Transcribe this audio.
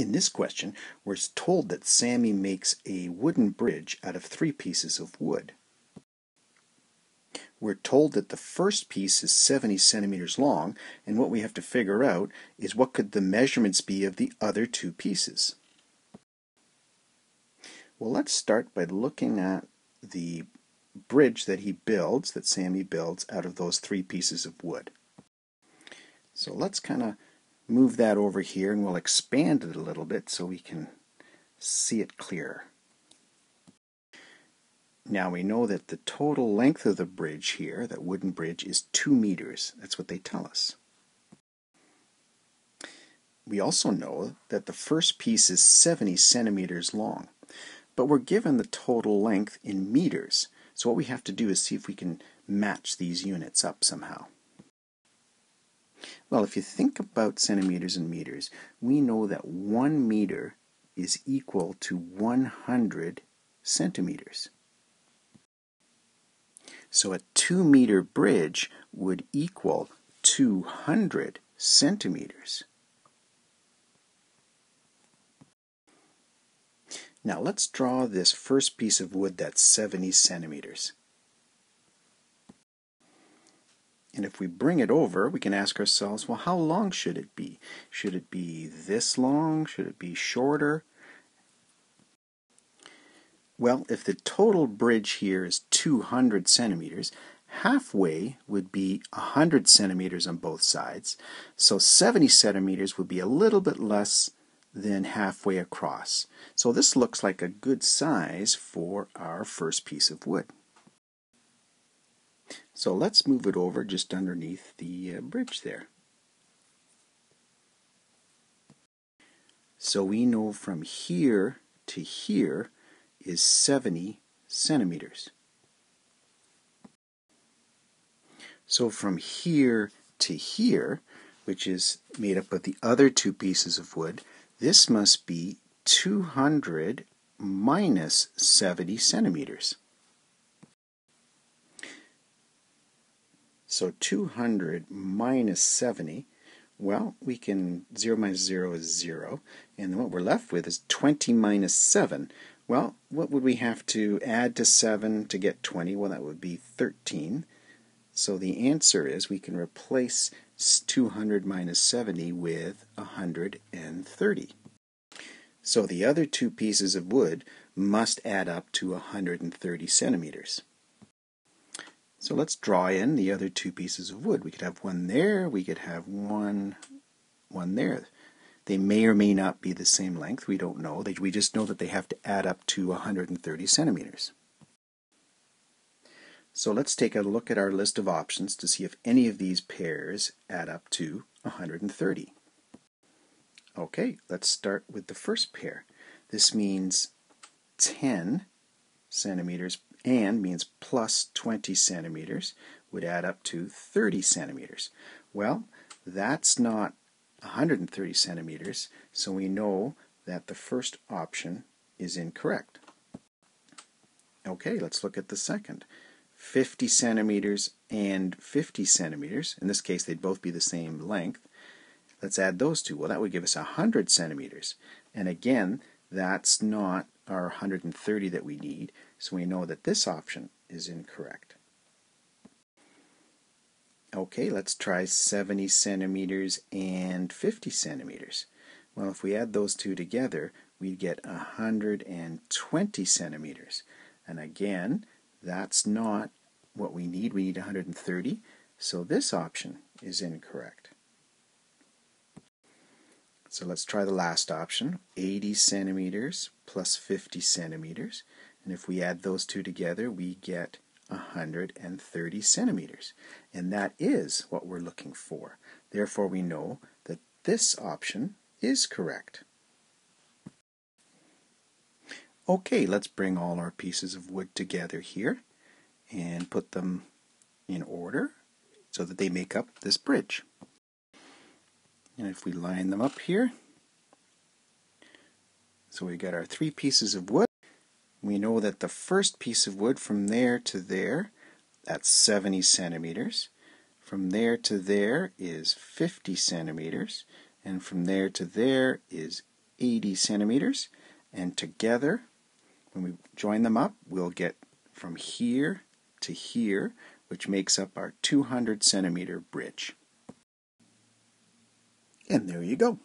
In this question, we're told that Sammy makes a wooden bridge out of 3 pieces of wood. We're told that the first piece is 70 centimeters long, and what we have to figure out is what could the measurements be of the other 2 pieces. Well, let's start by looking at the bridge that he builds, that Sammy builds, out of those 3 pieces of wood. So let's kind of move that over here, and we'll expand it a little bit so we can see it clearer. Now we know that the total length of the bridge here, that wooden bridge, is 2 meters. That's what they tell us. We also know that the first piece is 70 centimeters long, but we're given the total length in meters. So what we have to do is see if we can match these units up somehow. Well, if you think about centimeters and meters, we know that 1 meter is equal to 100 centimeters. So a 2-meter bridge would equal 200 centimeters. Now let's draw this first piece of wood that's 70 centimeters. And if we bring it over, we can ask ourselves, well, how long should it be? Should it be this long? Should it be shorter? Well, if the total bridge here is 200 centimeters, halfway would be 100 centimeters on both sides. So 70 centimeters would be a little bit less than halfway across. So this looks like a good size for our first piece of wood. So let's move it over just underneath the bridge there. So we know from here to here is 70 centimeters. So from here to here, which is made up of the other 2 pieces of wood, this must be 200 minus 70 centimeters. So 200 minus 70, well, we can 0 minus 0 is 0, and what we're left with is 20 minus 7. Well, what would we have to add to 7 to get 20? Well, that would be 13. So the answer is we can replace 200 minus 70 with 130. So the other 2 pieces of wood must add up to 130 centimeters. So let's draw in the other 2 pieces of wood. We could have one there, we could have one there. They may or may not be the same length, we don't know. We just know that they have to add up to 130 centimeters. So let's take a look at our list of options to see if any of these pairs add up to 130. Okay, let's start with the first pair. This means 10 centimeters and means plus 20 centimeters would add up to 30 centimeters. Well, that's not 130 centimeters, so we know that the first option is incorrect. Okay, let's look at the second. 50 centimeters and 50 centimeters. In this case, they'd both be the same length. Let's add those 2. Well, that would give us 100 centimeters. And again, that's not our 130 that we need, so we know that this option is incorrect. Okay, let's try 70 centimeters and 50 centimeters. Well, if we add those 2 together, we'd get 120 centimeters. And again, that's not what we need. We need 130, so this option is incorrect. So let's try the last option, 80 centimeters plus 50 centimeters. And if we add those 2 together, we get 130 centimeters. And that is what we're looking for. Therefore, we know that this option is correct. Okay, let's bring all our pieces of wood together here and put them in order so that they make up this bridge. And if we line them up here, so we got our 3 pieces of wood. We know that the first piece of wood from there to there, that's 70 centimeters. From there to there is 50 centimeters. And from there to there is 80 centimeters, and together, when we join them up, we'll get from here to here, which makes up our 200 centimeter bridge. And there you go.